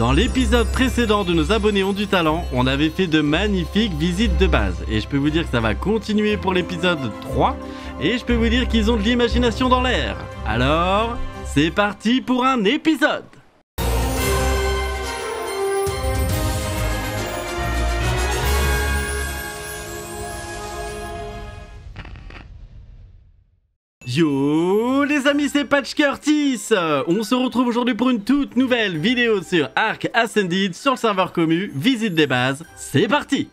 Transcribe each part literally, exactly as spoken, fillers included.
Dans l'épisode précédent de Nos abonnés ont du talent, on avait fait de magnifiques visites de base. Et je peux vous dire que ça va continuer pour l'épisode trois. Et je peux vous dire qu'ils ont de l'imagination dans l'air. Alors, c'est parti pour un épisode! Yo les amis, c'est Patch Curtis. On se retrouve aujourd'hui pour une toute nouvelle vidéo sur Ark Ascended, sur le serveur commu, visite des bases, c'est parti.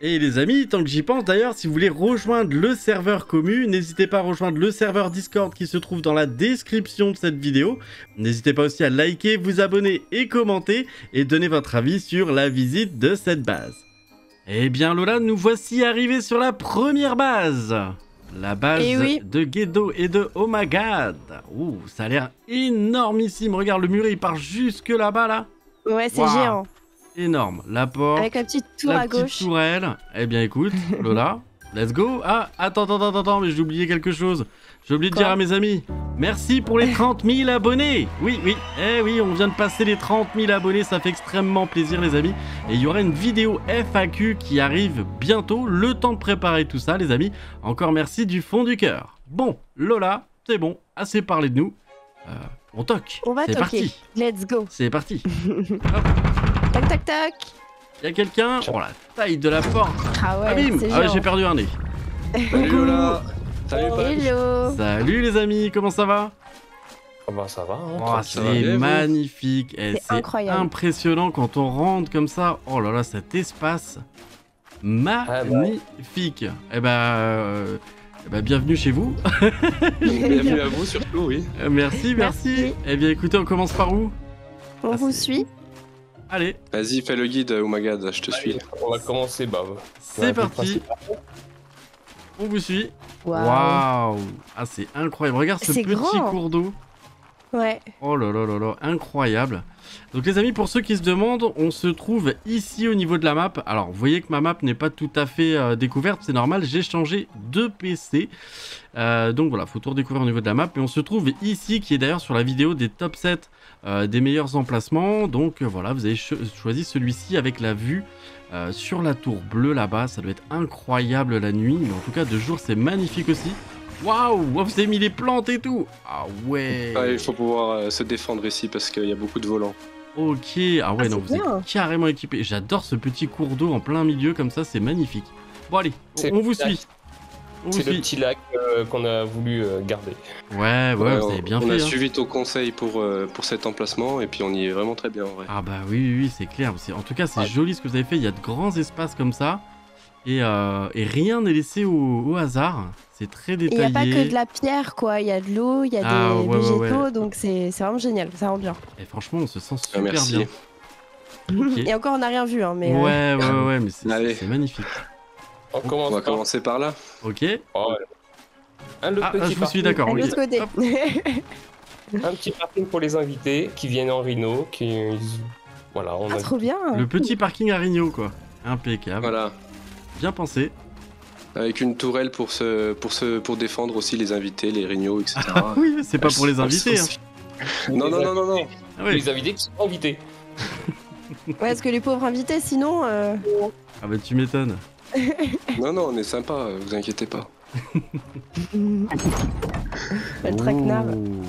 Et les amis, tant que j'y pense d'ailleurs, si vous voulez rejoindre le serveur commu, n'hésitez pas à rejoindre le serveur Discord qui se trouve dans la description de cette vidéo. N'hésitez pas aussi à liker, vous abonner et commenter, et donner votre avis sur la visite de cette base. Eh bien Lola, nous voici arrivés sur la première base. La base oui. de Ghetto et de Oumagad. Ouh, ça a l'air énormissime. Regarde, le muret, il part jusque là-bas, là. Ouais, c'est wow. géant. Énorme. La porte. Avec la petite tour la à petite gauche. Tourelle. Eh bien, écoute, Lola, let's go. Ah, attends, attends, attends, mais j'ai oublié quelque chose. J'ai oublié de dire à mes amis, merci pour les trente mille abonnés. Oui, oui, eh oui, on vient de passer les trente mille abonnés. Ça fait extrêmement plaisir, les amis. Et il y aura une vidéo F A Q qui arrive bientôt. Le temps de préparer tout ça, les amis. Encore merci du fond du cœur. Bon, Lola, c'est bon. Assez parlé de nous. Euh, on toque. On va toquer. C'est parti. Let's go. C'est parti. Toc, toc, toc. Il y a quelqu'un. Oh, la taille de la porte. Ah ouais, abîme. Ah ouais, j'ai perdu un nez. Salut, Lola. Salut, Hello. Salut les amis, comment ça va? Oh bah ça va, hein, oh, c'est magnifique, eh, c'est impressionnant quand on rentre comme ça. Oh là là, cet espace magnifique. Eh bah, eh bah, euh, eh bah bienvenue chez vous. Bienvenue à vous surtout, oui. Merci, merci, merci. Eh bien écoutez, on commence par où? On ah, vous suit. Allez. Vas-y, fais le guide, Oumagad, je te Allez, suis. On va commencer, Bob. C'est parti. On vous suit. Waouh. Wow. Ah, c'est incroyable. Regarde ce petit grand. cours d'eau. Ouais. Oh là là là là, incroyable. Donc les amis, pour ceux qui se demandent, on se trouve ici au niveau de la map. Alors, vous voyez que ma map n'est pas tout à fait euh, découverte. C'est normal, j'ai changé de P C. Euh, donc voilà, faut tout redécouvrir au niveau de la map. Mais on se trouve ici, qui est d'ailleurs sur la vidéo des top sept euh, des meilleurs emplacements. Donc euh, voilà, vous avez cho choisi celui-ci avec la vue. Euh, sur la tour bleue là-bas, ça doit être incroyable la nuit, mais en tout cas de jour c'est magnifique aussi. Waouh, wow, vous avez mis les plantes et tout. Ah ouais. Ah, il faut pouvoir euh, se défendre ici parce qu'il euh, y a beaucoup de volants. Ok, ah ouais, ah, non, vous bien. êtes carrément équipé. J'adore ce petit cours d'eau en plein milieu comme ça, c'est magnifique. Bon allez, on, on vous lac. suit. C'est le petit lac euh, qu'on a voulu euh, garder. Ouais, ouais, ouais vous on, avez bien on fait. On a hein. suivi ton conseil pour, euh, pour cet emplacement et puis on y est vraiment très bien en vrai. Ah bah oui, oui, oui c'est clair. En tout cas, c'est ouais. joli ce que vous avez fait. Il y a de grands espaces comme ça et, euh, et rien n'est laissé au, au hasard. C'est très détaillé. Il n'y a pas que de la pierre, quoi. Il y a de l'eau, il y a ah, des ouais, végétaux, ouais, ouais. donc c'est vraiment génial. Ça rend bien. Et franchement, on se sent super ah, merci. bien. Okay. Et encore, on n'a rien vu. Hein, mais, ouais, euh... ouais, ouais, ouais, mais c'est magnifique. On, commence on va par... commencer par là. Ok. Oh, ouais. un, ah, petit ah, je vous suis d'accord. Oui. Un petit parking pour les invités qui viennent en rhino. Qui... Voilà, on ah, a... trop bien. Le petit parking à rhino, quoi. Impeccable. Voilà. Bien pensé. Avec une tourelle pour, se... pour, se... pour défendre aussi les invités, les rhinos, et cetera. Ah, oui, c'est pas pour les invités. Hein. Non, non, non, non, non. Ah, oui. Les invités qui sont invités. Ouais, parce que les pauvres invités, sinon... Euh... Ah bah tu m'étonnes. Non, non, on est sympa, vous inquiétez pas. Le traquenard.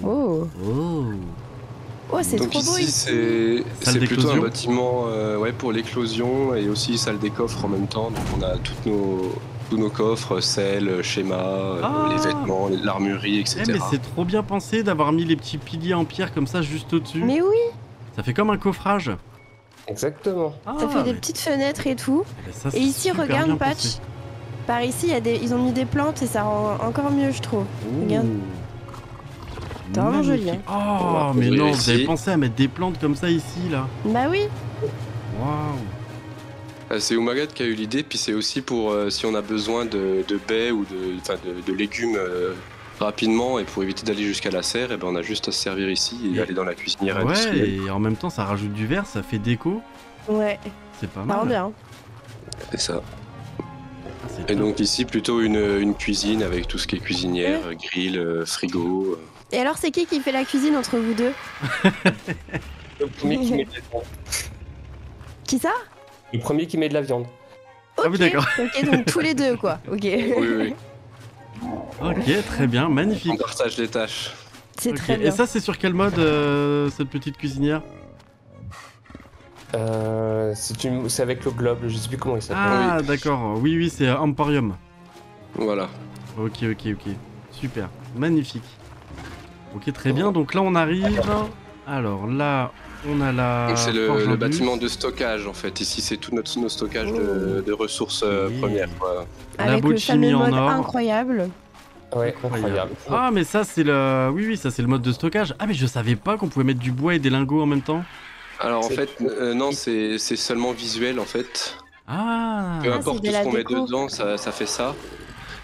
Oh, oh, oh c'est trop beau ici. C'est plutôt un bâtiment euh, ouais, pour l'éclosion et aussi salle des coffres en même temps. Donc on a toutes nos, tous nos coffres, selles, schémas, ah. euh, les vêtements, l'armurerie, et cetera. Eh, mais c'est trop bien pensé d'avoir mis les petits piliers en pierre comme ça juste au-dessus. Mais oui. Ça fait comme un coffrage. Exactement. Ah, ça fait des petites fenêtres et tout. Ça, et ici, regarde, Patch. Pensé. Par ici, y a des... ils ont mis des plantes et ça rend encore mieux, je trouve. Ouh. Regarde. C'est vraiment joli. Hein. Oh, mais non, vous avez pensé à mettre des plantes comme ça ici, là. Bah oui. Waouh. C'est Oumagad qui a eu l'idée, puis c'est aussi pour euh, si on a besoin de, de baies ou de, de, de légumes euh, rapidement et pour éviter d'aller jusqu'à la serre, et ben on a juste à se servir ici et, et aller dans la cuisinière industrielle. Ouais, et en même temps ça rajoute du verre, ça fait déco. Ouais. C'est pas mal. Ça rend bien. C'est ça. Ah, et top. Donc ici plutôt une, une cuisine avec tout ce qui est cuisinière, ouais. grill, euh, frigo. Et alors c'est qui qui fait la cuisine entre vous deux? Le premier qui met de la viande. Qui ça? Le premier qui met de la viande. Okay. Ah oui, d'accord. Ok, donc tous les deux, quoi. Ok. Oui, oui. Ok, très bien, magnifique. On partage les tâches. C'est okay. Très bien. Et ça, c'est sur quel mode, euh, cette petite cuisinière? Euh, c'est une... avec le globe, je sais plus comment il s'appelle. Ah, oui. D'accord. Oui, oui, c'est Emporium. Voilà. Ok, ok, ok. Super, magnifique. Ok, très bien. Donc là, on arrive. Alors là, on a la. C'est le, le bâtiment de stockage en fait. Ici, c'est tout notre nos stockages oh. de, de ressources euh, premières. Voilà. Avec la bottine en or. Incroyable. Ouais, incroyable. incroyable. Ah, mais ça, c'est le. Oui, oui, ça, c'est le mode de stockage. Ah, mais je savais pas qu'on pouvait mettre du bois et des lingots en même temps. Alors en fait, euh, non, c'est seulement visuel en fait. Ah. Peu importe ah, tout ce qu'on met dedans, ça, ça fait ça.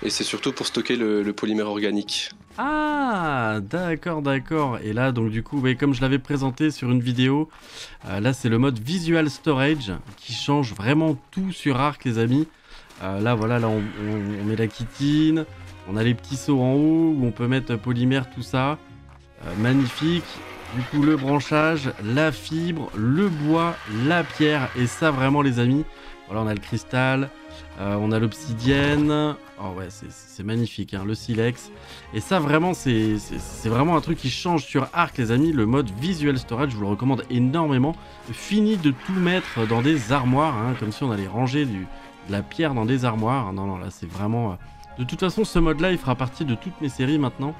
Et c'est surtout pour stocker le, le polymère organique. Ah, d'accord, d'accord. Et là, donc du coup, oui, comme je l'avais présenté sur une vidéo, euh, là, c'est le mode Visual Storage qui change vraiment tout sur Ark, les amis. Euh, là, voilà, là, on, on, on met la chitine, on a les petits seaux en haut où on peut mettre polymère, tout ça. Euh, magnifique. Du coup, le branchage, la fibre, le bois, la pierre. Et ça, vraiment, les amis. Voilà, on a le cristal. Euh, on a l'obsidienne, oh ouais, c'est magnifique, hein, le silex. Et ça, vraiment, c'est vraiment un truc qui change sur Ark, les amis. Le mode Visual Storage, je vous le recommande énormément. Fini de tout mettre dans des armoires, hein, comme si on allait ranger du, de la pierre dans des armoires. Non, non, là, c'est vraiment... De toute façon, ce mode-là, il fera partie de toutes mes séries maintenant.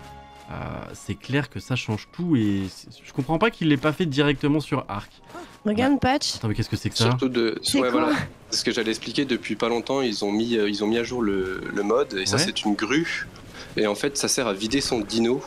Euh, c'est clair que ça change tout et je comprends pas qu'il l'ait pas fait directement sur Ark. Regarde, ouais. Patch. Attends, mais qu'est-ce que c'est que ça? Surtout de... ouais, voilà. C'est ce que j'allais expliquer. Depuis pas longtemps, ils ont mis, ils ont mis à jour le, le mode. Et ouais. Ça, c'est une grue. Et en fait, ça sert à vider son dino.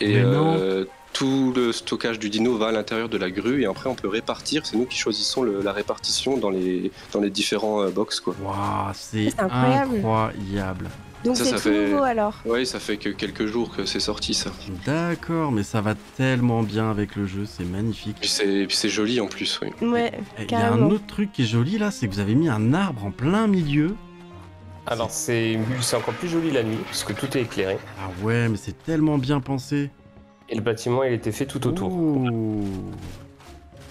Et euh, tout le stockage du dino va à l'intérieur de la grue. Et après, on peut répartir. C'est nous qui choisissons le, la répartition dans les, dans les différents euh, box, quoi. Waouh, c'est incroyable. incroyable. Donc c'est tout fait... nouveau alors? Oui, ça fait que quelques jours que c'est sorti ça. D'accord, mais ça va tellement bien avec le jeu, c'est magnifique. Et puis c'est joli en plus, oui. Ouais, il y a un autre truc qui est joli là, c'est que vous avez mis un arbre en plein milieu. Alors c'est encore plus joli la nuit, parce que tout est éclairé. Ah ouais, mais c'est tellement bien pensé. Et le bâtiment, il était fait tout autour. Ouh.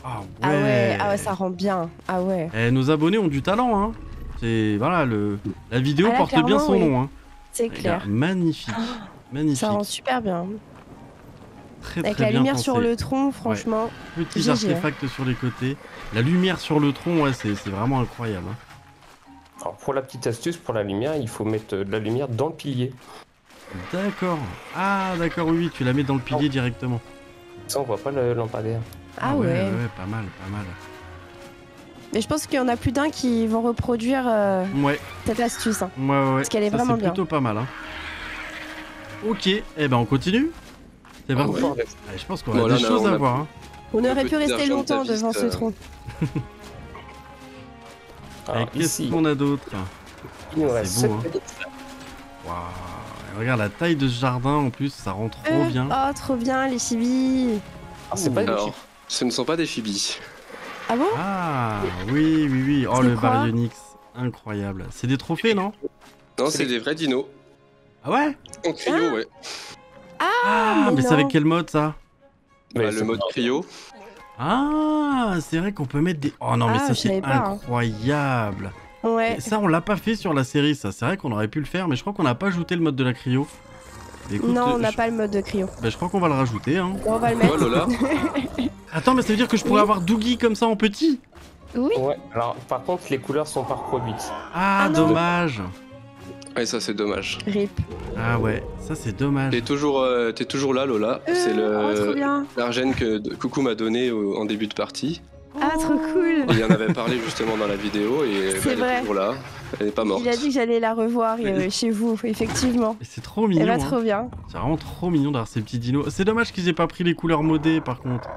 Ah ouais. Ah ouais, ah ouais, ça rend bien, ah ouais. Et nos abonnés ont du talent, hein. C'est... voilà, le... la vidéo ah là, porte bien son oui. nom, hein. C'est clair. Magnifique. Oh, magnifique. Ça rend super bien. Très, très Avec la bien lumière pensé. Sur le tronc, franchement. Ouais. Petits G G. Artefacts sur les côtés. La lumière sur le tronc, ouais, c'est vraiment incroyable. Hein. Alors, pour la petite astuce, pour la lumière, il faut mettre de la lumière dans le pilier. D'accord. Ah, d'accord, oui, tu la mets dans le pilier non. directement. Ça, on voit pas le lampadaire. Ah, ah ouais. Ouais, ouais, pas mal, pas mal. Mais je pense qu'il y en a plus d'un qui vont reproduire euh, ouais. cette astuce. Hein, ouais, ouais, parce qu'elle est ça, vraiment est bien. C'est plutôt pas mal. Hein. Ok, et eh ben on continue. C'est parti. Ah ouais. Ouais, je pense qu'on a voilà, des là, choses à a... voir. Hein. On, on aurait pu rester longtemps de devant ce tronc. Qu'est-ce qu'on a d'autre? Il nous reste beau, hein. Waouh, regarde la taille de ce jardin en plus, ça rend trop euh, bien. Oh, trop bien les chibis. Alors, pas Alors ce ne sont pas des chibis. Ah bon? Ah oui, oui, oui. Oh, le Baryonyx, incroyable. C'est des trophées, non? Non, c'est des vrais dinos. Ah ouais? En cryo, ah. ouais. Ah, ah mais, mais c'est avec quel mode, ça? Bah, bah, le mode cryo. Ah, c'est vrai qu'on peut mettre des... Oh non, mais ah, ça, c'est incroyable. Hein. Ouais. Et ça, on l'a pas fait sur la série, ça. C'est vrai qu'on aurait pu le faire, mais je crois qu'on n'a pas ajouté le mode de la cryo. Écoute, non, on n'a je... pas le mode de cryo. Bah, je crois qu'on va le rajouter. Hein. On va le mettre. Oh, Lola. Attends, mais ça veut dire que je pourrais oui. avoir Doogie comme ça en petit? Oui. Ouais, alors par contre, les couleurs sont par produites. Ah, ah dommage. Ouais, ça c'est dommage. Rip. Ah ouais, ça c'est dommage. T'es toujours, euh, t'es toujours là, Lola. Euh, c'est le l'argent que Coucou m'a donné au, en début de partie. Ah, trop cool. Il en avait parlé justement dans la vidéo et bah, elle est toujours là. Elle n'est pas morte. Il a dit que j'allais la revoir euh, chez vous, effectivement. C'est trop mignon. Elle va hein. trop bien. C'est vraiment trop mignon d'avoir ces petits dinos. C'est dommage qu'ils aient pas pris les couleurs modées par contre.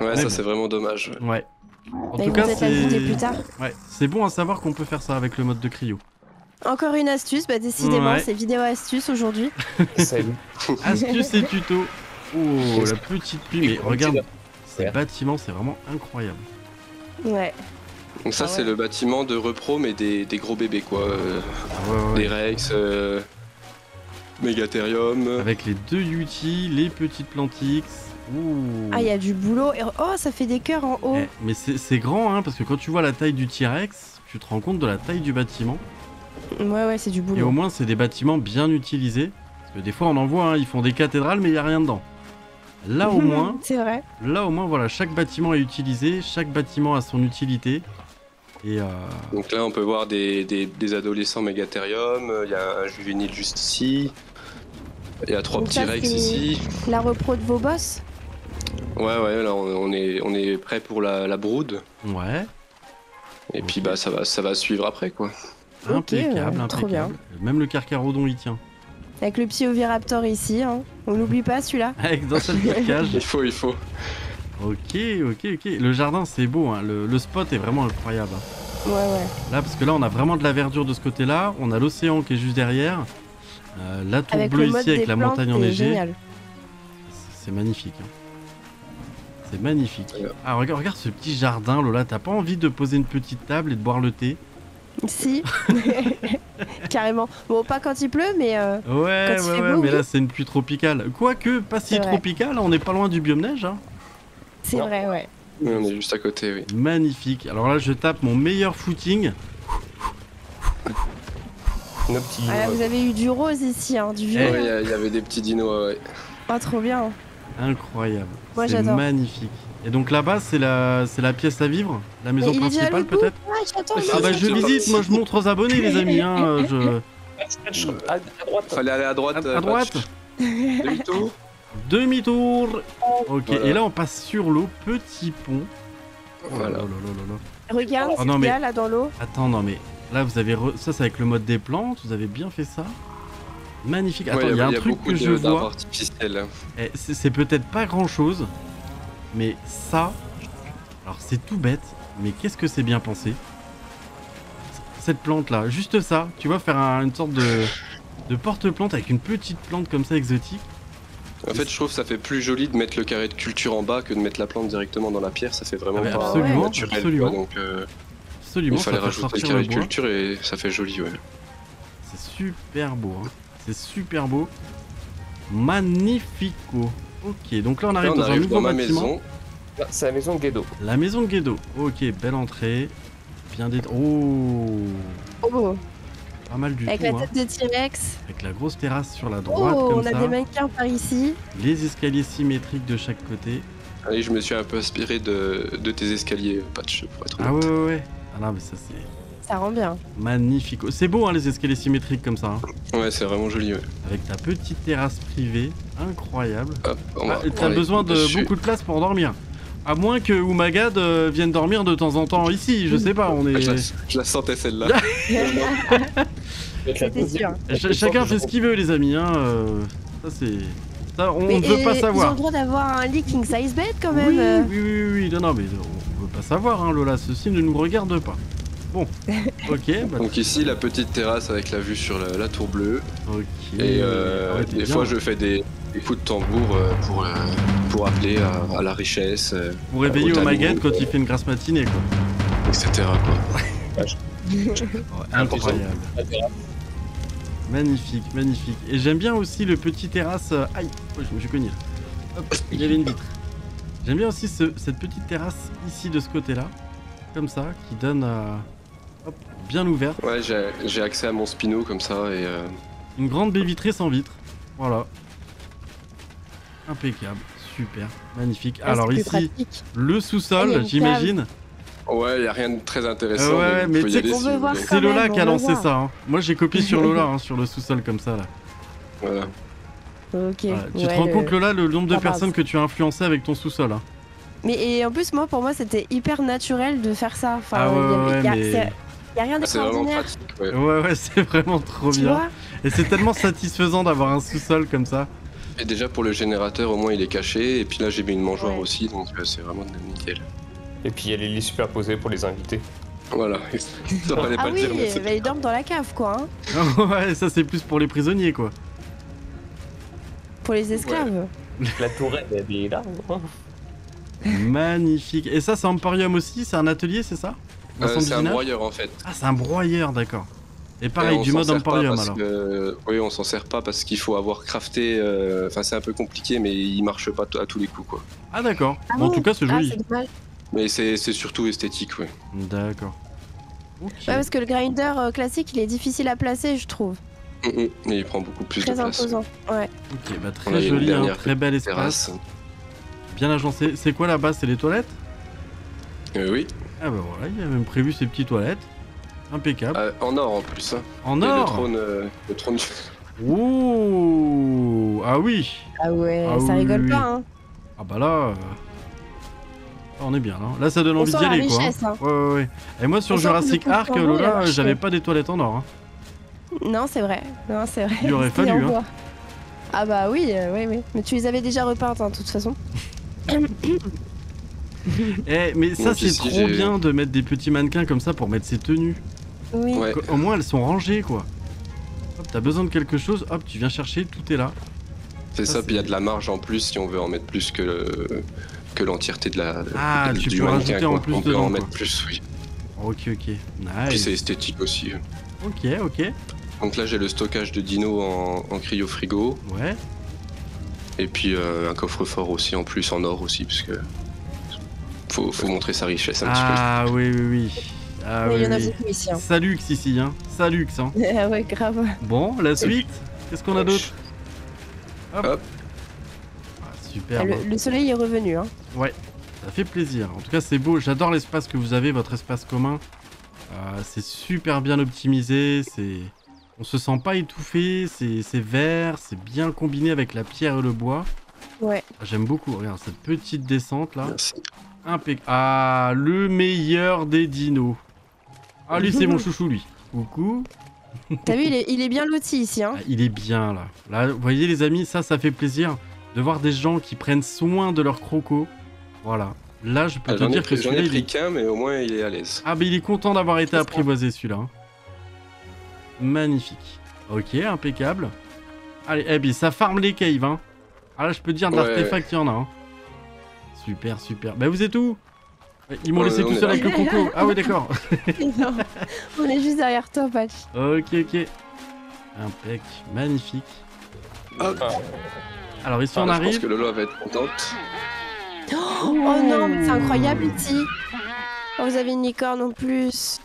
Ouais, ouais ça bon. C'est vraiment dommage. Ouais. ouais. En Mais tout cas, c'est ouais. bon à savoir qu'on peut faire ça avec le mode de cryo. Encore une astuce, bah décidément, ouais. c'est vidéo astuce aujourd'hui. Astuce et tuto. Oh, la petite pluie. Mais regarde, ces ouais. bâtiments, c'est vraiment incroyable. Ouais. Donc ça ah ouais. c'est le bâtiment de repro mais des, des gros bébés quoi, euh, ouais, ouais. des rex, euh, Megatherium. Avec les deux Utis, les petites Plantix, Ouh. Ah, il y a du boulot. Oh, ça fait des cœurs en haut. Eh, mais c'est grand, hein, parce que quand tu vois la taille du T-Rex, tu te rends compte de la taille du bâtiment. Ouais, ouais, c'est du boulot. Et au moins, c'est des bâtiments bien utilisés. Parce que des fois, on en voit, hein, ils font des cathédrales, mais il n'y a rien dedans. Là, au moins... c'est vrai. Là, au moins, voilà, chaque bâtiment est utilisé, chaque bâtiment a son utilité. Et euh... donc là, on peut voir des, des, des adolescents Megatherium, il y a un juvénile juste ici, il y a trois donc petits ça, rex ici. La repro de vos boss. Ouais, ouais, là, on est, on est prêt pour la, la brood. Ouais. Et okay. puis, bah, ça va, ça va suivre après, quoi. Okay, impeccable, euh, impeccable. Trop bien. Même le Carcarodon, il tient. Avec le Psy-Oviraptor ici, hein. On n'oublie pas celui-là. Dans cette cage. Il faut, il faut. Ok, ok, ok. Le jardin, c'est beau, hein. le, le spot est vraiment incroyable. Ouais, ouais. Là, parce que là, on a vraiment de la verdure de ce côté-là. On a l'océan qui est juste derrière. Euh, la tour avec bleue ici, avec la montagne enneigée. C'est magnifique. Hein. C'est magnifique. Ouais. Ah, regarde, regarde ce petit jardin, Lola. T'as pas envie de poser une petite table et de boire le thé? Si, carrément. Bon, pas quand il pleut, mais. Euh, ouais, quand ouais, il fait ouais beau, mais oui. Là, c'est une pluie tropicale. Quoique, pas si tropicale, on n'est pas loin du biome neige. Hein. C'est vrai, ouais. Oui, on est juste à côté, oui. Magnifique. Alors là, je tape mon meilleur footing. Nos petits dinos. Ah, vous avez eu du rose ici, hein, du violet. Ouais, il y avait des petits dinos, ouais. Ah, trop bien. Incroyable. Moi, j'adore. Magnifique. Et donc là-bas, c'est la... la pièce à vivre, la maison mais principale peut-être. Ah, ah bah je visite, moi je montre aux abonnés les amis. Hein, je... je... À droite. Fallait aller à droite. À, à droite. Demi-tour. Demi-tour. Ok, voilà. Et là on passe sur l'eau, petit pont. Voilà. Oh, là, là, là, là. Regarde, oh, non, mais... il y a là dans l'eau. Attends, non mais là vous avez... Re... Ça c'est avec le mode des plantes, vous avez bien fait ça. Magnifique. Attends, il ouais, y a, y a, y a un y a truc que de, je vois. C'est peut-être pas grand-chose. Mais ça, alors c'est tout bête, mais qu'est-ce que c'est bien pensé. Cette plante-là, juste ça, tu vois, faire un, une sorte de, de porte-plante avec une petite plante comme ça exotique. En fait, je trouve que ça fait plus joli de mettre le carré de culture en bas que de mettre la plante directement dans la pierre, ça fait vraiment ah bah pas absolument, naturel. Absolument, quoi, donc, euh, absolument. Il fallait rajouter le carré de culture et ça fait joli, ouais. C'est super beau, hein. C'est super beau. Magnifico. Ok, donc là on arrive là, on dans arrive un nouveau dans ma bâtiment. Maison. C'est la maison de Ghetto. La maison de Ghetto. Ok, belle entrée. Bien des... Oh. Oh. Pas mal du tout. Avec la tête hein. de T-Rex. Avec la grosse terrasse sur la droite. Oh, comme on a ça. Des mannequins par ici. Les escaliers symétriques de chaque côté. Allez, je me suis un peu inspiré de, de tes escaliers, Patch, pour être honnête. Ah ouais, ouais, ouais. Ah non, mais ça c'est... Ça rend bien. Magnifique. C'est beau, hein, les escaliers symétriques comme ça. Hein. Ouais, c'est vraiment joli, ouais. Avec ta petite terrasse privée. Incroyable. Ah, t'as besoin de dessus. Beaucoup de place pour dormir. À moins que Oumagad euh, vienne dormir de temps en temps ici, je sais pas, on est... Je la, je la sentais celle-là. C'était sûr. Ch Chacun fait ce qu'il veut les amis, hein. Ça c'est... Ça on ne veut pas savoir. Ils ont le droit d'avoir un lit king size bed quand même. Oui, euh... oui, oui, oui, non, non mais on veut pas savoir hein Lola, ceci ne nous regarde pas. Bon, ok. Bah donc ici la petite terrasse avec la vue sur la, la tour bleue. Ok. Et euh, ouais, des bien, fois hein. je fais des... Des coups de tambour euh, pour, euh, pour appeler à, à la richesse. Euh, pour réveiller Oumagad quand il fait une grasse matinée, quoi. Etc. quoi. ouais, incroyable. Magnifique, magnifique. Et j'aime bien aussi le petit terrasse... Euh, aïe, ouais, je me suis cogné. Hop, il y avait une vitre. J'aime bien aussi ce, cette petite terrasse ici de ce côté-là. Comme ça, qui donne... Euh, hop, bien ouverte. Ouais, j'ai accès à mon spino comme ça et... Euh... Une grande baie vitrée sans vitre. Voilà. Impeccable, super, magnifique. Ah, alors ici, pratique. Le sous-sol, j'imagine. Ouais, y a rien de très intéressant. Euh, ouais, mais c'est si Lola qui a lancé voir. Ça. Hein. Moi, j'ai copié sur Lola, hein, sur le sous-sol comme ça là. Voilà. Ok. Voilà. Tu ouais, te rends le... compte Lola, le nombre de ah, personnes que tu as influencé avec ton sous-sol. Hein. Mais et en plus, moi, pour moi, c'était hyper naturel de faire ça. Enfin, ah ouais, y a, ouais, y a, mais... y a rien d'extraordinaire. Ah, ouais, ouais, ouais c'est vraiment trop tu bien. Et c'est tellement satisfaisant d'avoir un sous-sol comme ça. Et déjà pour le générateur au moins il est caché et puis là j'ai mis une mangeoire ouais. aussi donc c'est vraiment nickel. Et puis il y a les lits superposés pour les invités. Voilà. Ça ah pas oui, le dire, mais bah, ils dorment dans la cave quoi. Hein. ouais ça c'est plus pour les prisonniers quoi. Pour les esclaves. Ouais. La tourelle elle est là. Magnifique. Et ça c'est Emporium aussi, c'est un atelier c'est ça? euh, C'est un broyeur en fait. Ah c'est un broyeur d'accord. Et pareil, et du mode Emporium alors. Que, oui, on s'en sert pas parce qu'il faut avoir crafté. Enfin, euh, c'est un peu compliqué, mais il marche pas à tous les coups, quoi. Ah, d'accord. Ah bon, en tout cas, c'est joli. Ah, mais c'est surtout esthétique, oui. D'accord. Okay. Ouais, parce que le grinder euh, classique, il est difficile à placer, je trouve. Et il prend beaucoup plus très de place. Imposant. Ouais. Ok, bah très joli, hein, très bel espace. Bien agencé. C'est quoi là-bas? C'est les toilettes? euh, Oui. Ah bah voilà, il y a même prévu ces petites toilettes. Impeccable. Euh, en or en plus. Hein. En et or. Le trône. Euh, le trône. Ouh. Ah oui. Ah ouais. Ah ça oui, rigole oui. pas. Hein. Ah bah là. Euh... On est bien là. Là ça donne on envie d'y aller richesse, quoi. Hein. Hein. Ouais, ouais, ouais. Et moi sur on Jurassic Ark, Lola, j'avais pas des toilettes en or. Hein. Non, c'est vrai. Non, c'est vrai. Il aurait fallu. Hein. Ah bah oui, euh, oui, oui. Mais tu les avais déjà repeintes, hein, de toute façon. Eh, mais ça, c'est trop bien de mettre des petits mannequins comme ça pour mettre ses tenues. Oui. Ouais. Au moins, elles sont rangées, quoi. Hop, t'as besoin de quelque chose, hop, tu viens chercher, tout est là. C'est ça, ça puis il y a de la marge en plus si on veut en mettre plus que le... que l'entièreté de la. Ah, de... tu du peux mannequin, rajouter quoi. En plus on peut dedans, en mettre quoi. Plus, oui. Ok, ok. Nice. Puis c'est esthétique aussi. Ok, ok. Donc là j'ai le stockage de dinos en, en cryo frigo. Ouais. Et puis euh, un coffre-fort aussi en plus en or aussi parce que faut, faut montrer sa richesse un ah, petit peu. Oui, oui, oui. Ah oui, oui, oui. Il y en a beaucoup ici. Hein. Salux ici, hein. Salux, hein. Ah ouais, grave. Bon, la suite. Qu'est-ce qu'on a d'autre? Hop. Hop. Ah, super. Ah, le, le soleil est revenu, hein. Ouais. Ça fait plaisir. En tout cas, c'est beau. J'adore l'espace que vous avez, votre espace commun. Euh, c'est super bien optimisé. C'est. On se sent pas étouffé, c'est vert, c'est bien combiné avec la pierre et le bois. Ouais. J'aime beaucoup, regarde cette petite descente là. Impeccable. Ah, le meilleur des dinos. Ah, lui, c'est mon chouchou, lui. Coucou. T'as vu, il est, il est bien loti ici. Hein. Ah, il est bien là. Là, vous voyez, les amis, ça, ça fait plaisir de voir des gens qui prennent soin de leurs crocos. Voilà. Là, je peux ah, te dire pris, que celui-là. J'en ai pris qu'un, mais au moins, il est à l'aise. Ah, mais il est content d'avoir été apprivoisé celui-là. Hein. Magnifique. Ok, impeccable. Allez, eh bien, ça farme les caves, hein. Ah là, je peux te dire de ouais, l'artefact, il ouais. y en a, hein. Super, super. Bah, vous êtes où? Ils m'ont ouais, laissé tout seul avec le croco. Ah ouais, d'accord. On est juste derrière toi, Patch. Ok, ok. Impec, magnifique. Hop. Alors, ici, ah, on là, arrive. Je pense que Lola va être contente. Oh, oh non, c'est incroyable, ici. Oh, vous avez une licorne en plus.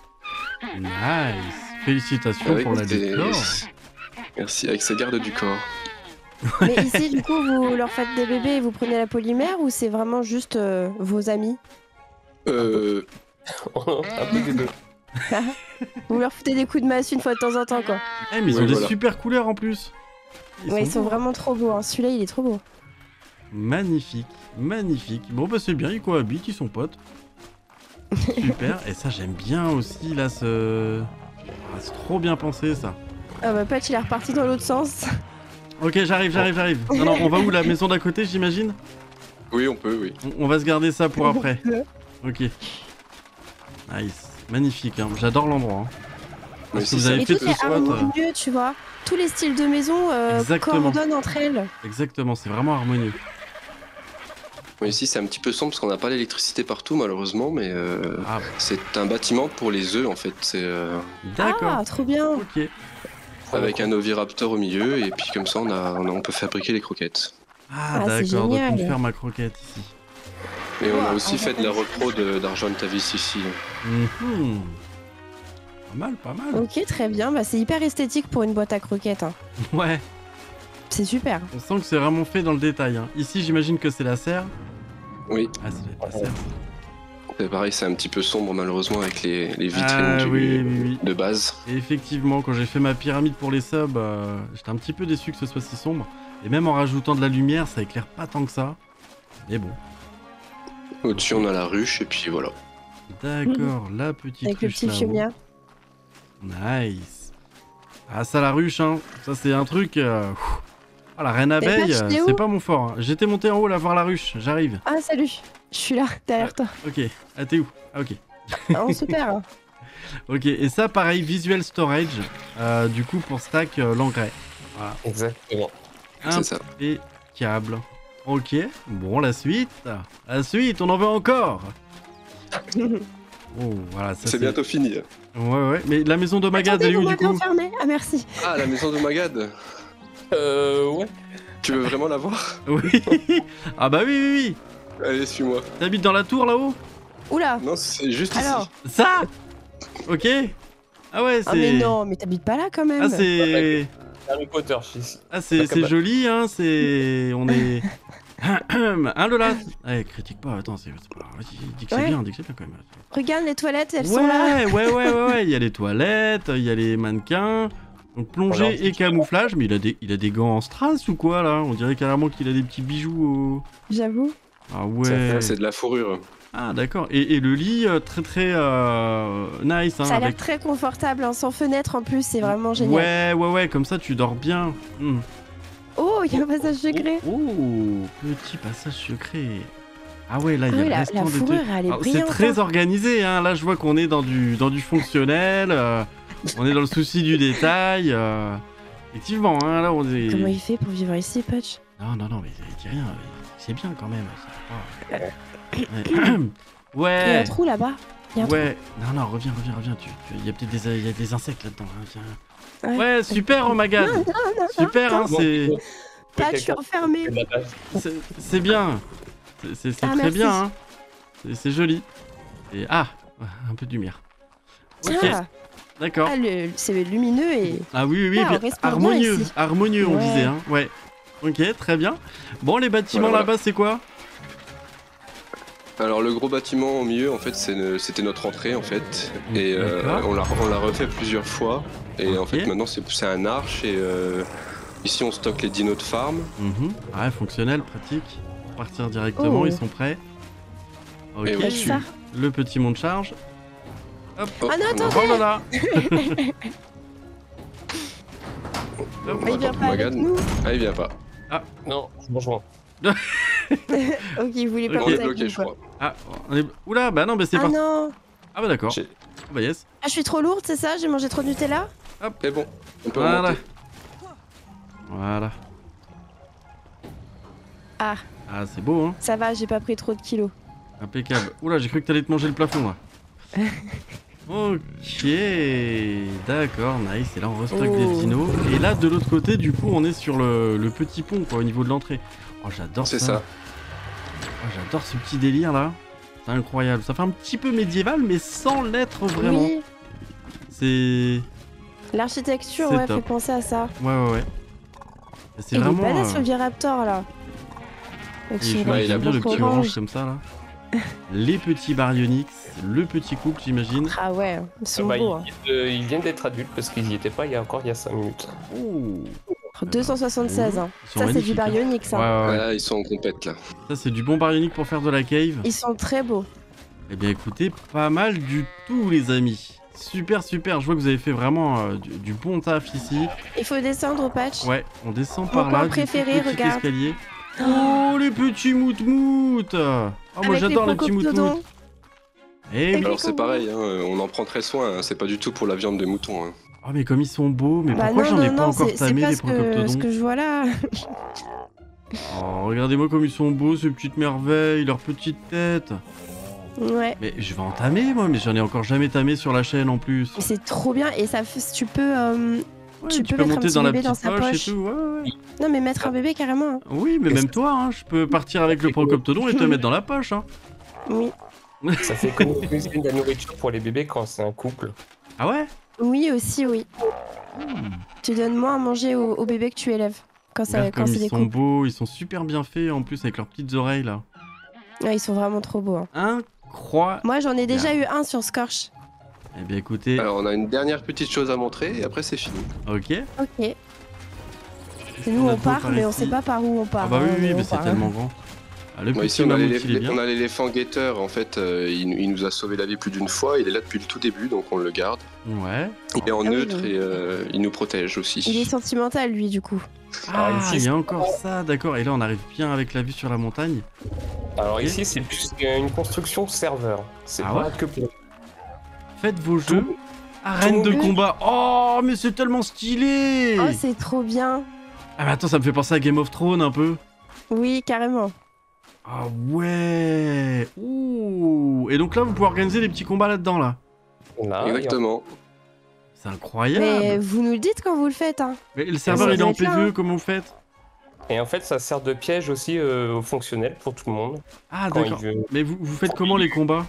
Nice. Félicitations avec pour la des... décor. Merci, avec ses gardes du corps. Mais ici, du coup, vous leur faites des bébés et vous prenez la polymère ou c'est vraiment juste euh, vos amis? Euh... Un peu des deux. Vous leur foutez des coups de masse une fois de temps en temps, quoi. Eh, hey, mais ils oui, ont voilà. des super couleurs en plus. Ils ouais, sont ils sont beaux. Vraiment trop beaux. Hein. Celui-là, il est trop beau. Magnifique, magnifique. Bon, bah c'est bien, ils cohabitent, ils sont potes. Super, et ça, j'aime bien aussi, là, ce... Ah, c'est trop bien pensé ça. Ah bah Patch il est reparti dans l'autre sens. Ok, j'arrive, j'arrive, j'arrive. Non, non, on va où? La maison d'à côté j'imagine? Oui, on peut, oui. On, on va se garder ça pour après. Ok. Nice. Magnifique, hein. J'adore l'endroit. Hein. Parce que vous avez fait tout ce squat. Harmonieux, tu vois. Tous les styles de maison euh, coordonnent entre elles. Exactement, c'est vraiment harmonieux. Bon, ici c'est un petit peu sombre parce qu'on n'a pas l'électricité partout malheureusement, mais euh, ah bah. c'est un bâtiment pour les œufs en fait. Euh... D'accord. Ah, trop bien. Okay. Avec un oviraptor au milieu et puis comme ça on, a, on, a, on peut fabriquer les croquettes. Ah, ah d'accord, donc on peut faire ma croquette ici. Et on a aussi oh, fait de la repro d'Argentavis ici. Mm-hmm. Pas mal, pas mal. Ok, très bien, bah, c'est hyper esthétique pour une boîte à croquettes. Hein. Ouais. C'est super. On sent que c'est vraiment fait dans le détail. Hein. Ici j'imagine que c'est la serre. Oui. Ah, c'est pareil, c'est un petit peu sombre malheureusement avec les, les vitrines ah, du, oui, oui, oui. de base. Et effectivement, quand j'ai fait ma pyramide pour les subs, euh, j'étais un petit peu déçu que ce soit si sombre. Et même en rajoutant de la lumière, ça éclaire pas tant que ça. Mais bon. Au-dessus, on a la ruche et puis voilà. D'accord, mmh. la petite avec ruche. Avec le petit chemia. Nice. Ah ça la ruche, hein. Ça c'est un truc. Euh... Ah, la reine abeille, c'est pas mon fort. Hein. J'étais monté en haut là voir la ruche, j'arrive. Ah, salut, je suis là, derrière ah, toi. Ok, ah, t'es où? Ah, ok. Ah, on se perd. Hein. Ok, et ça, pareil, visual storage, euh, du coup, pour stack euh, l'engrais. Voilà. Exactement. Impeccable. Ok, bon, la suite. La suite, on en veut encore. Oh, voilà, c'est bientôt fini. Ouais, ouais, mais la maison d'Oumagad, elle est où du coup? Ah, merci. Ah, la maison d'Oumagad. Euh, ouais. Tu veux vraiment la voir? Oui. Ah, bah oui, oui, oui. Allez, suis-moi. T'habites dans la tour là-haut? Oula. Non, c'est juste alors... ici. Ça. Ok. Ah, ouais, c'est. Ah, mais non, mais t'habites pas là quand même. Ah, c'est. Harry Potter, ici. Ah, c'est joli, hein, c'est. On est. Hein, Lola? Allez, critique pas, attends, c'est pas... dis que c'est ouais. bien, dis que c'est bien quand même. Regarde les toilettes, elles ouais, sont là. Ouais, ouais, ouais, ouais, il y a les toilettes, il y a les mannequins. Donc plongée oh, et camouflage, mais il a, des... il a des gants en strass ou quoi là? On dirait carrément qu'il a des petits bijoux au... J'avoue. Ah ouais. C'est de la fourrure. Ah d'accord, et, et le lit très très euh, nice hein, ça a l'air avec... très confortable, hein, sans fenêtre en plus, c'est vraiment génial. Ouais, ouais, ouais, comme ça tu dors bien. Mm. Oh, il y a un passage secret. Oh, oh, oh, petit passage secret. Ah ouais, là, il ah y a oui, le restant de... C'est très organisé, hein. Là, je vois qu'on est dans du, dans du fonctionnel, euh, on est dans le souci du détail. Euh... Effectivement, hein, là, on est... Comment il fait pour vivre ici, Patch? Non, non, non, mais dis rien, c'est bien quand même. Ça... Oh. Ouais. Il y a un trou là-bas. Ouais, non, non, reviens, reviens, reviens. Tu, tu... Il y a peut-être des, il y a des insectes là-dedans. Hein. Ouais, ouais, super Oumagad. Non, non, non, super, hein, c'est... Patch, je suis enfermé. C'est bien. C'est ah, très merci. bien, hein. C'est joli. Et... Ah, un peu de lumière. Ok, ah. D'accord. Ah, le... C'est lumineux et... Ah oui, oui, oui, ah, bien, harmonieux. Harmonieux, on ouais. disait, hein. Ouais. Ok, très bien. Bon, les bâtiments voilà, là-bas, voilà. c'est quoi? Alors le gros bâtiment au milieu, en fait, c'était notre entrée, en fait, et euh, on l'a refait plusieurs fois, et okay. en fait maintenant c'est un arche, et euh, ici on stocke les dinos de farm. Mm-hmm. Ah, fonctionnel, pratique, partir directement, oh. ils sont prêts. Ok, et oui, ça. le petit mont de charge. Hop, oh, ah non, attends, oh là là. Hop, on il vient pas avec nous. Ah, il vient pas. Ah, non, bonjour. Ok, vous voulez pas on est bloqué, je crois. Ah, on est... Oula, bah non, mais c'est pas. Ah non. Ah bah d'accord. Bah yes. Ah, je suis trop lourde, c'est ça? J'ai mangé trop de Nutella? Hop, c'est bon. On peut voilà. remonter. Voilà. Ah. Ah, c'est beau, hein. Ça va, j'ai pas pris trop de kilos. Impeccable. Oula, j'ai cru que t'allais te manger le plafond, là. Ok, d'accord, nice. Et là, on restock oh. des dinos. Et là, de l'autre côté, du coup, on est sur le, le petit pont, quoi, au niveau de l'entrée. Oh, j'adore ça. C'est ça. Oh, j'adore ce petit délire là. C'est incroyable. Ça fait un petit peu médiéval, mais sans l'être vraiment. Oui. C'est. L'architecture, ouais, top. fait penser à ça. Ouais, ouais, ouais. C'est vraiment. Il est badass, euh... le Viraptor là. Avec son ouais, il a bien le petit orange comme ça là. Les petits Baryonyx, le petit couple, j'imagine. Ah ouais, ils sont bah, beaux. Ils, euh, ils viennent d'être adultes parce qu'ils n'y étaient pas il y a encore il y a cinq minutes. Ouh. deux cent soixante-seize, hein. Ça c'est du Baryonyx, hein. Ouais, ouais, ouais. Ouais, ils sont en compète là. Ça c'est du bon Baryonyx pour faire de la cave. Ils sont très beaux. Eh bien écoutez, pas mal du tout les amis. Super super, je vois que vous avez fait vraiment euh, du, du bon taf ici. Il faut descendre au Patch. Ouais, on descend Mon par là. Mon préféré, coup, regarde. Escalier. Oh les petits moutmoutes. Oh moi j'adore les, les petits moutmoutes. Et alors c'est pareil, hein, on en prend très soin, hein. C'est pas du tout pour la viande de mouton. Hein. Oh mais comme ils sont beaux, mais bah pourquoi j'en ai non, pas encore tamé les Procoptodons? C'est ce que je vois là. Oh, regardez-moi comme ils sont beaux, ces petites merveilles, leurs petites têtes. Ouais. Mais je vais en tamer moi, mais j'en ai encore jamais tamé sur la chaîne en plus. C'est trop bien et ça, tu peux, euh, ouais, tu, tu peux, peux mettre monter un petit dans bébé la petite dans sa poche, poche et tout. Ouais, ouais. Non mais mettre un bébé carrément. Hein. Oui, mais même toi, hein, je peux partir avec le Procoptodon et te mettre dans la poche. Hein. Oui. Ça fait comme cuisiner de la nourriture pour les bébés quand c'est un couple. Ah ouais? Oui, aussi, oui. Mmh. Tu donnes moins à manger au, au bébé que tu élèves. Quand ça, quand c'est des couples. Ils sont beaux, ils sont super bien faits en plus avec leurs petites oreilles là. Ouais, ils sont vraiment trop beaux. Hein. Incroyable. Moi j'en ai déjà eu un sur Scorch. Eh bien écoutez. Alors on a une dernière petite chose à montrer et après c'est fini. Ok. Ok. C'est nous on, on part mais ici. on sait pas par où on part. Ah bah oui, hein, oui, mais, mais c'est tellement hein. grand. Ah, le bon, ici on a l'éléphant guetteur, en fait euh, il, il nous a sauvé la vie plus d'une fois, il est là depuis le tout début donc on le garde. Ouais. Il est en ah, neutre oui, oui. et euh, il nous protège aussi. Il est sentimental lui du coup. Ah, ah ici, il y a encore ça, d'accord, et là on arrive bien avec la vue sur la montagne. Alors okay. ici c'est plus une construction serveur, c'est ah, pas ouais. que pour... Faites vos tout, jeux, tout arène de combat, oh mais c'est tellement stylé. Oh c'est trop bien. Ah mais attends, ça me fait penser à Game of Thrones un peu. Oui carrément. Ah ouais. Ouh. Et donc là, vous pouvez organiser des petits combats là-dedans, là. Là, exactement. C'est incroyable. Mais vous nous le dites quand vous le faites. Hein. Mais le serveur il est en P V E, comment vous faites? Et en fait, ça sert de piège aussi euh, aux fonctionnels pour tout le monde. Ah d'accord. Veut... Mais vous, vous faites comment les combats?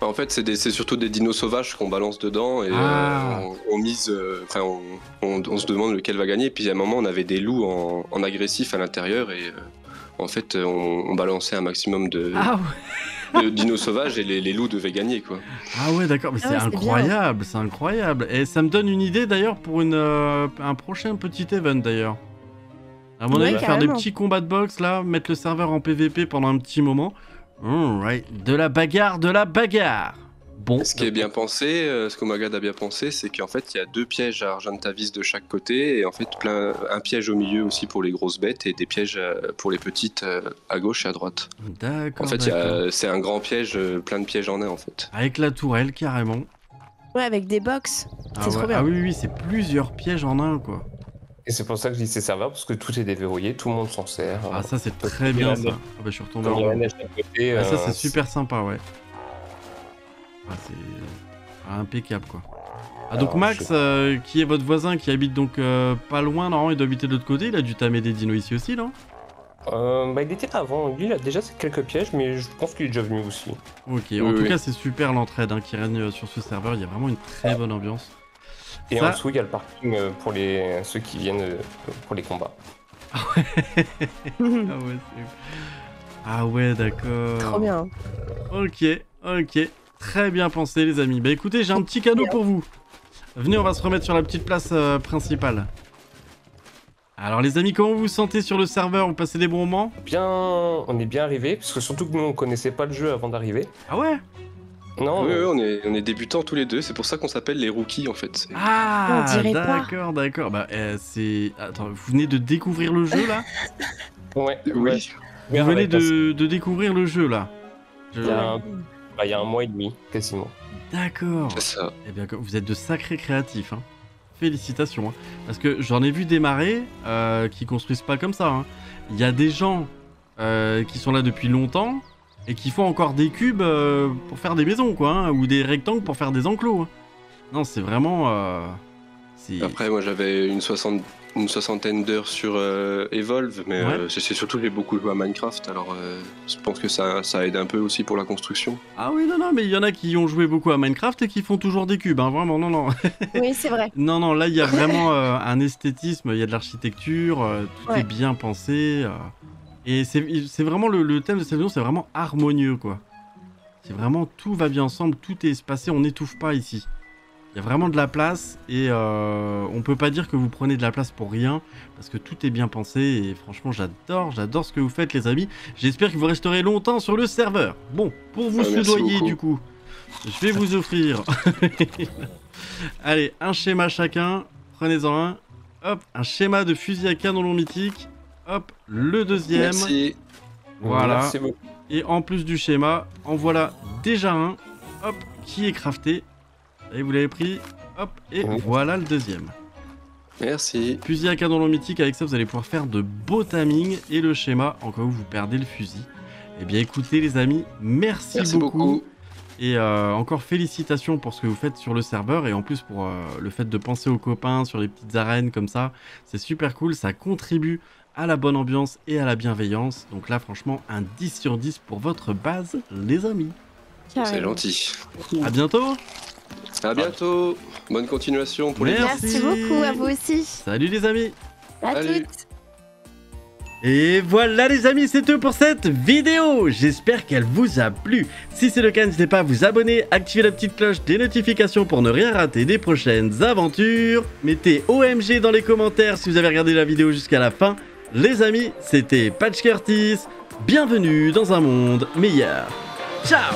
Bah, en fait, c'est surtout des dinos sauvages qu'on balance dedans et ah. euh, on, on mise. Euh, enfin, on, on, on se demande lequel va gagner. Et puis à un moment, on avait des loups en, en agressif à l'intérieur et euh, en fait, on, on balançait un maximum de. Ah ouais. Le dino sauvage et les, les loups devaient gagner quoi. Ah ouais d'accord, mais ah c'est ouais, incroyable, c'est incroyable. Et ça me donne une idée d'ailleurs pour une, euh, un prochain petit event d'ailleurs. À mon avis, ouais, faire des petits combats de boxe là, mettre le serveur en P V P pendant un petit moment. Mmh, right. De la bagarre, de la bagarre. Bon. Ce qui est bien pensé, euh, ce qu'Oumagad a bien pensé, c'est qu'en fait il y a deux pièges à Argentavis de chaque côté et en fait plein, un piège au milieu aussi pour les grosses bêtes et des pièges pour les petites à gauche et à droite. D'accord. En fait c'est un grand piège, plein de pièges en un en fait. Avec la tourelle carrément. Ouais avec des box. Ah, ouais. Trop bien. Ah oui oui c'est plusieurs pièges en un quoi. Et c'est pour ça que je dis ces serveurs parce que tout est déverrouillé, tout le monde s'en sert. Ah ça c'est très bien ça. Ah bah je suis retombé en bas. Ah ça c'est super sympa ouais. Ah, c'est impeccable quoi. Ah donc Max, euh, qui est votre voisin, qui habite donc euh, pas loin, normalement il doit habiter de l'autre côté, il a dû tamer des dinos ici aussi non? euh, Bah il était avant, lui il a déjà quelques pièges mais je pense qu'il est déjà venu aussi. Ok, oui, en oui. tout cas c'est super l'entraide hein, qui règne sur ce serveur, il y a vraiment une très bonne ambiance. Et ça... en dessous il y a le parking pour les... ceux qui viennent pour les combats. Ah ouais, ah ouais, ah ouais d'accord. Trop bien. Ok, ok. Très bien pensé les amis. Bah écoutez, j'ai un petit cadeau pour vous. Venez, on va se remettre sur la petite place euh, principale. Alors les amis, comment vous vous sentez sur le serveur? Vous passez des bons moments? Bien, on est bien arrivé, parce que surtout que nous on connaissait pas le jeu avant d'arriver. Ah ouais? Non, oui, mais... oui, on est, on est débutants tous les deux, c'est pour ça qu'on s'appelle les rookies en fait. Ah, d'accord, d'accord. Bah euh, c'est... Attends, vous venez de découvrir le jeu là? Ouais, oui. Vous venez de, de découvrir le jeu là je... Bien. Bah, il y a un mois et demi, quasiment. D'accord. C'est ça. Eh bien, vous êtes de sacrés créatifs. Hein. Félicitations. Hein. Parce que j'en ai vu démarrer euh, qui construisent pas comme ça. Hein. Il y a des gens euh, qui sont là depuis longtemps et qui font encore des cubes euh, pour faire des maisons, quoi. Hein, ou des rectangles pour faire des enclos. Hein. Non, c'est vraiment... Euh, Après, moi, j'avais une, soixante... une soixantaine d'heures sur euh, Evolve, mais ouais. euh, c'est surtout que j'ai beaucoup joué à Minecraft, alors euh, je pense que ça, ça aide un peu aussi pour la construction. Ah oui, non, non, mais il y en a qui ont joué beaucoup à Minecraft et qui font toujours des cubes, hein, vraiment, non, non. Oui, c'est vrai. Non, non, là, il y a vraiment euh, un esthétisme, il y a de l'architecture, euh, tout ouais. est bien pensé, euh, et c'est vraiment le, le thème de cette vidéo, c'est vraiment harmonieux, quoi. C'est vraiment, tout va bien ensemble, tout est espacé, on n'étouffe pas ici. Il y a vraiment de la place et euh, on peut pas dire que vous prenez de la place pour rien parce que tout est bien pensé et franchement j'adore, j'adore ce que vous faites les amis. J'espère que vous resterez longtemps sur le serveur. Bon, pour vous ah, soudoyer du coup, je vais vous offrir... Allez, un schéma chacun, prenez-en un. Hop, un schéma de fusil à canon long mythique. Hop, le deuxième. Merci. Voilà. Merci beaucoup. Et en plus du schéma, en voilà déjà un. Hop, qui est crafté. Et vous l'avez pris, hop, et oui. voilà le deuxième. Merci. Fusil à canon long mythique, avec ça vous allez pouvoir faire de beaux timings et le schéma, en cas où vous perdez le fusil. Eh bien écoutez les amis, merci, merci beaucoup. beaucoup. Et euh, encore félicitations pour ce que vous faites sur le serveur, et en plus pour euh, le fait de penser aux copains sur les petites arènes comme ça, c'est super cool, ça contribue à la bonne ambiance et à la bienveillance. Donc là franchement, un dix sur dix pour votre base les amis. C'est gentil. À bientôt. A bientôt. Bonne continuation pour les gens. Merci beaucoup à vous aussi. Salut les amis. À toutes. Et voilà les amis, c'est tout pour cette vidéo. J'espère qu'elle vous a plu. Si c'est le cas, n'hésitez pas à vous abonner, activer la petite cloche des notifications pour ne rien rater des prochaines aventures. Mettez O M G dans les commentaires si vous avez regardé la vidéo jusqu'à la fin. Les amis, c'était Patch Curtis. Bienvenue dans un monde meilleur. Ciao.